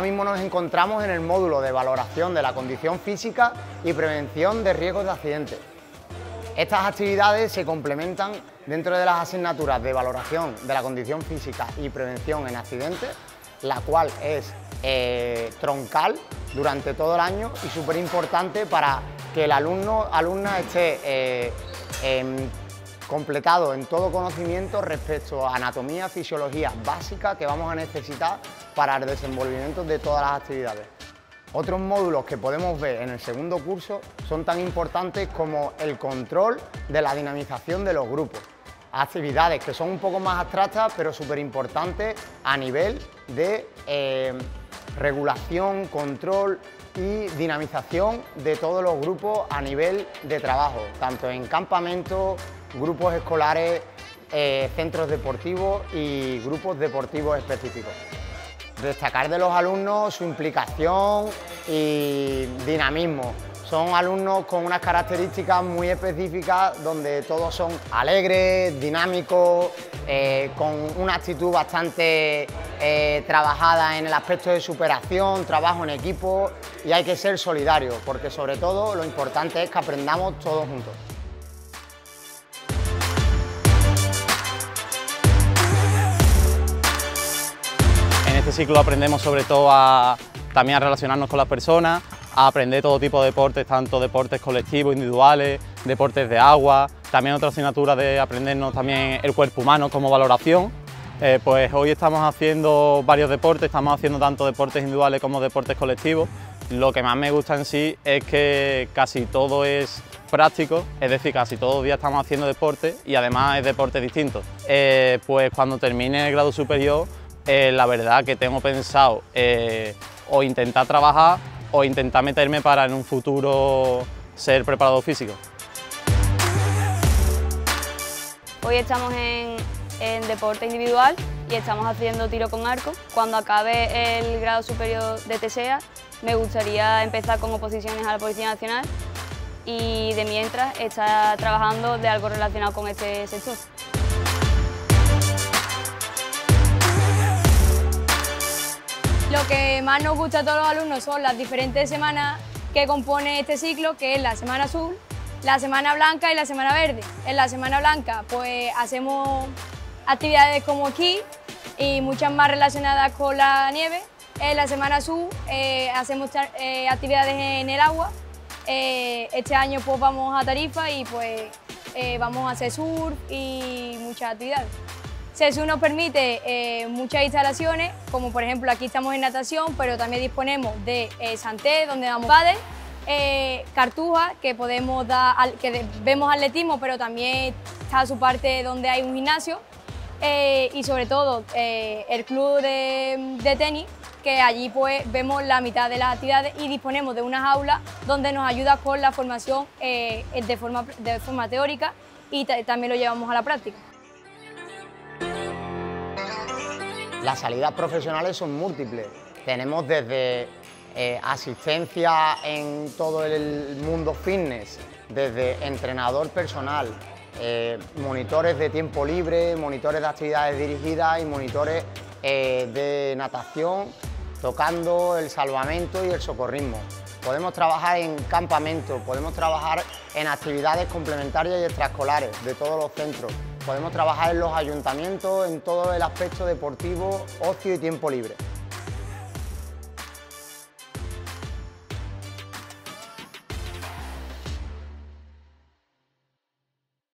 Ahora mismo nos encontramos en el módulo de valoración de la condición física y prevención de riesgos de accidentes. Estas actividades se complementan dentro de las asignaturas de valoración de la condición física y prevención en accidentes, la cual es troncal durante todo el año y súper importante para que el alumna esté completado en todo conocimiento respecto a anatomía, fisiología básica que vamos a necesitar para el desenvolvimiento de todas las actividades. Otros módulos que podemos ver en el segundo curso son tan importantes como el control de la dinamización de los grupos, actividades que son un poco más abstractas pero súper importantes a nivel de regulación, control y dinamización de todos los grupos a nivel de trabajo, tanto en campamento, grupos escolares, centros deportivos y grupos deportivos específicos. Destacar de los alumnos su implicación y dinamismo. Son alumnos con unas características muy específicas donde todos son alegres, dinámicos, con una actitud bastante trabajada en el aspecto de superación, trabajo en equipo, y hay que ser solidarios porque sobre todo lo importante es que aprendamos todos juntos. En este ciclo aprendemos sobre todo también a relacionarnos con las personas, a aprender todo tipo de deportes, tanto deportes colectivos, individuales, deportes de agua, también otra asignatura de aprendernos también el cuerpo humano como valoración. Pues hoy estamos haciendo varios deportes, estamos haciendo tanto deportes individuales como deportes colectivos. Lo que más me gusta en sí es que casi todo es práctico, es decir, casi todos los días estamos haciendo deporte y además es deporte distinto. Pues cuando termine el grado superior, la verdad que tengo pensado o intentar trabajar o intentar meterme para en un futuro ser preparador físico. Hoy estamos en deporte individual y estamos haciendo tiro con arco. Cuando acabe el grado superior de TSEA me gustaría empezar con oposiciones a la Policía Nacional y de mientras estar trabajando de algo relacionado con este sector. Lo que más nos gusta a todos los alumnos son las diferentes semanas que compone este ciclo, que es la semana azul, la semana blanca y la semana verde. En la semana blanca pues hacemos actividades como esquí y muchas más relacionadas con la nieve. En la semana azul hacemos actividades en el agua. Este año pues vamos a Tarifa y pues vamos a CESUR y muchas actividades. CESUR nos permite muchas instalaciones, como por ejemplo aquí estamos en natación, pero también disponemos de Santé, donde damos pádel, Cartuja, que podemos vemos atletismo, pero también está a su parte donde hay un gimnasio, y sobre todo el club de tenis, que allí pues vemos la mitad de las actividades y disponemos de unas aulas donde nos ayuda con la formación de forma teórica y también lo llevamos a la práctica. Las salidas profesionales son múltiples. Tenemos desde asistencia en todo el mundo fitness, desde entrenador personal, monitores de tiempo libre, monitores de actividades dirigidas y monitores de natación, tocando el salvamento y el socorrismo. Podemos trabajar en campamento, podemos trabajar en actividades complementarias y extraescolares de todos los centros. Podemos trabajar en los ayuntamientos, en todo el aspecto deportivo, ocio y tiempo libre.